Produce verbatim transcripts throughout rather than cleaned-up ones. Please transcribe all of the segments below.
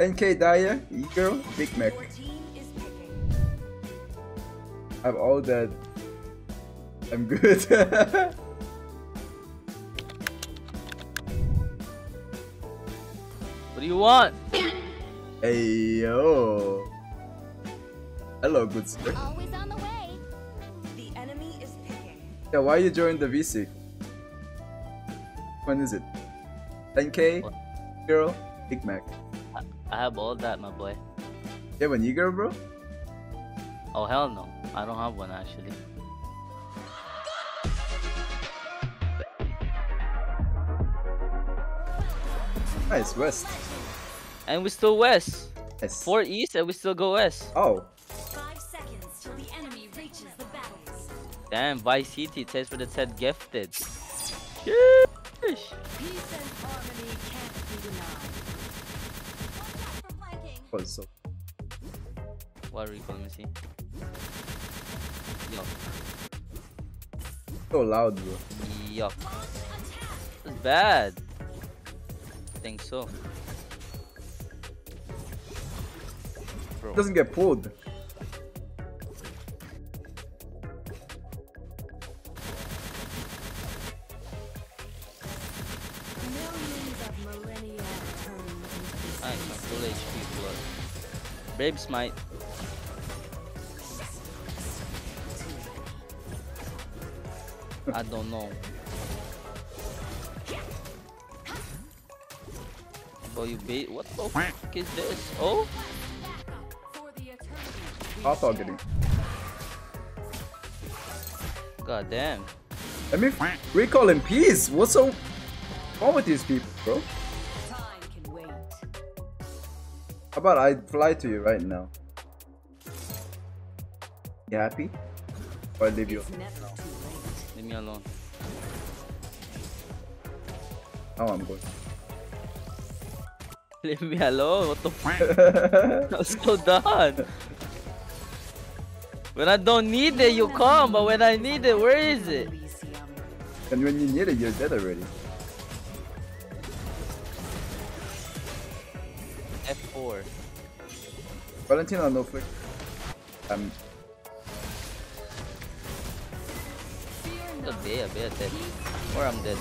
ten K Daya, Ego, Big Mac. I'm all dead. I'm good. What do you want? Hey yo. Hello, good sir. Always on the way. The enemy is picking. Yeah, why you joined the V C? When is it? ten K, what? Girl, Big Mac. I, I have all that, my boy. You have an e-girl, bro? Oh hell no, I don't have one actually. Nice, west. And we still west. Yes. Four east and we still go west. Oh. Five seconds till the enemy reaches the battles. Damn, Vice City, thanks for the ten gifted. Sheesh. Peace and harmony can't be denied. What is up? What are you calling me? See? Yo. So loud, bro. Yup. That's bad. I think so. Bro. Doesn't get pulled. I'm full H P blood. Brave smite. I don't know. Oh, you bait? What the fuck is this? Oh? I'll target him. God damn. I mean, recall in peace. What's so wrong with these people, bro? Time can wait. How about I fly to you right now? You happy? Or I leave you alone? Leave me alone. Oh, I'm good. Leave me alone, what the fuck? I'm so done. When I don't need it, you come, but when I need it, where is it? And when you need it, you're dead already. F four. Valentino, no flick. I'm... I'll be, I'll be dead. Or I'm dead.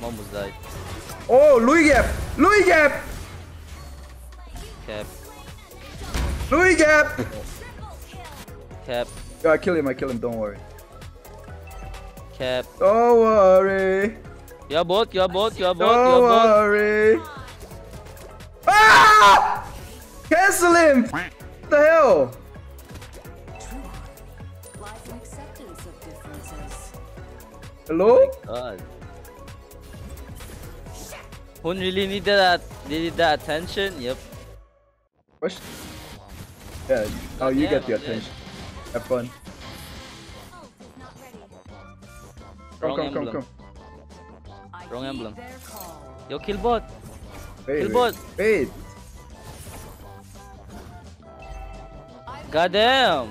Mom was died. Oh, Louis Gap! Louis Gap! Cap. Louis Gap! Cap. Yo, I kill him, I kill him, don't worry. Cap. Don't worry. You're both, you're both, you're both, don't you're worry. Both. Ah! Cancel him! What the hell? Hello? Oh my God. Who really needed that, needed that attention? Yep. Push. Yeah, oh, you get the attention. Have fun. Come, come, come, come. Wrong emblem. Yo, kill bot. Wait, kill wait, bot. Wait. Goddamn.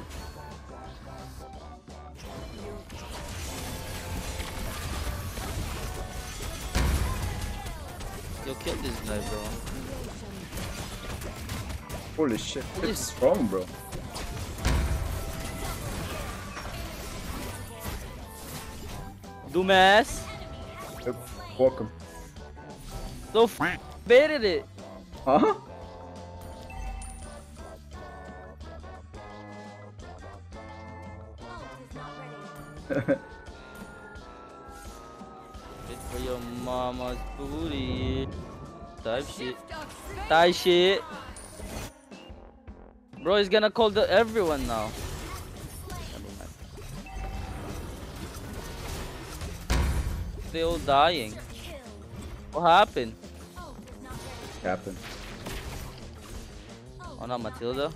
Yo, kill this guy, bro. Holy shit, what is wrong, bro? Dumbass! Yep, welcome. So f baited it! Huh? For your mama's booty. Type shit. Type shit. Bro, he's gonna call the everyone now. They all dying. What happened? What happened? Oh no, Matilda.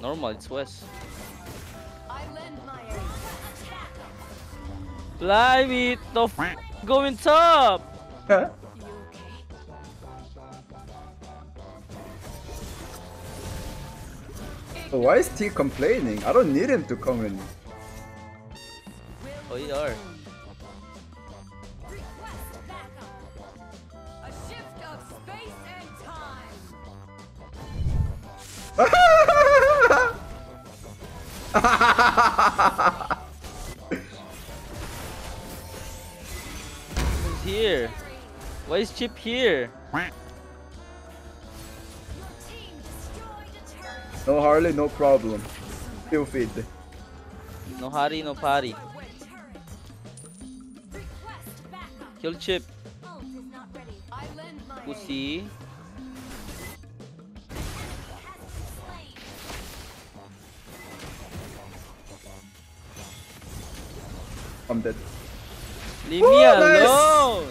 Normal, it's west. Blimey, the f going top! Huh? Why is T complaining? I don't need him to come in. Oh, you are. Request backup. A shift of space and time. Who's here? Why is Chip here? No Harley, no problem. Still feed. No Harry, no party. Kill Chip. Pussy. I'm dead. Leave Woo, me nice. alone. Oh,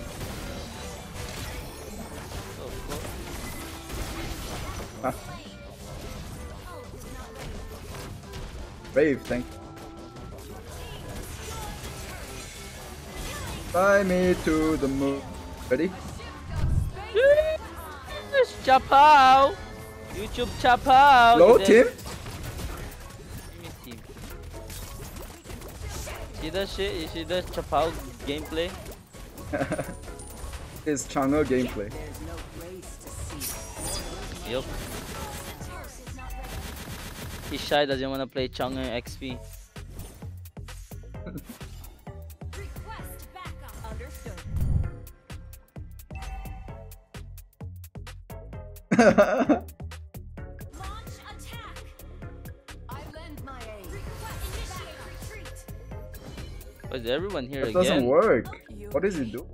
oh. Ah. Brave, thank you. Fly me to the moon. Ready? Yes, Chapow! YouTube Chapow! Low team? team? See that shit? You see that Chapow gameplay? It's Chang'e gameplay. Yup. He's shy, doesn't want to play Chang'e X P. Launch attack. I lend my aid. Request retreat. But everyone here that again. It doesn't work. What is it do?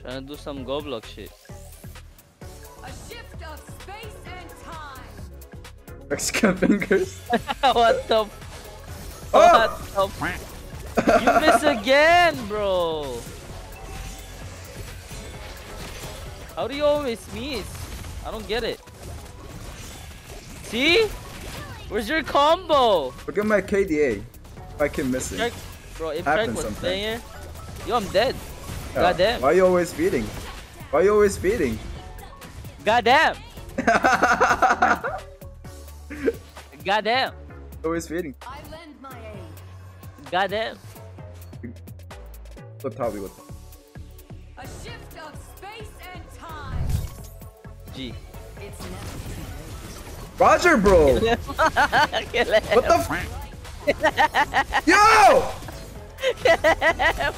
Trying to do some go block shit. A shift of space and time. Mexican fingers. What the? F oh! What the f you miss again, bro. How do you always miss? I don't get it. See? Where's your combo? Look at my K D A. If I can miss it. Bro, if Trek was playing here, yo, I'm dead. Yeah. Goddamn. Why are you always feeding? Why are you always feeding? Goddamn. Goddamn. Always feeding. I lend my aid. Goddamn. What are we with? A shift of space and time. G. It's Roger, bro. Kill him. Kill him. What the f? Yo! Kill him.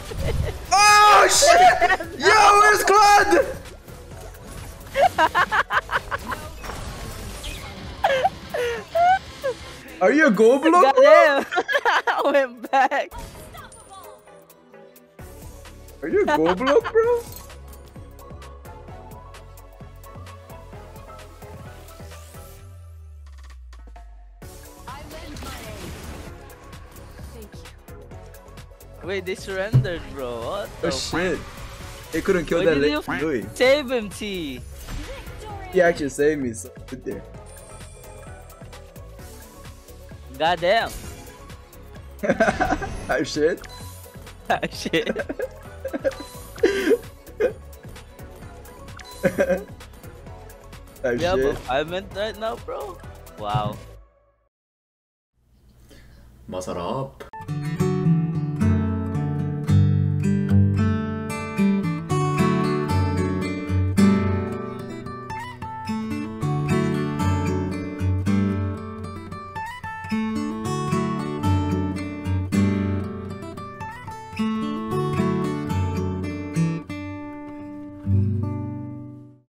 Oh shit! Yo, where's Claude? Are you a go block? Goddamn! I went back. Are you a go block, bro? I lend my aid. Thank you. Wait, they surrendered, bro. What oh the shit. They couldn't kill Wait, that lady. Louis. Save him, T. He actually saved me, so good there. Goddamn. I shit. I shit. Yeah, shit. But I meant right now, bro. Wow. Masarap.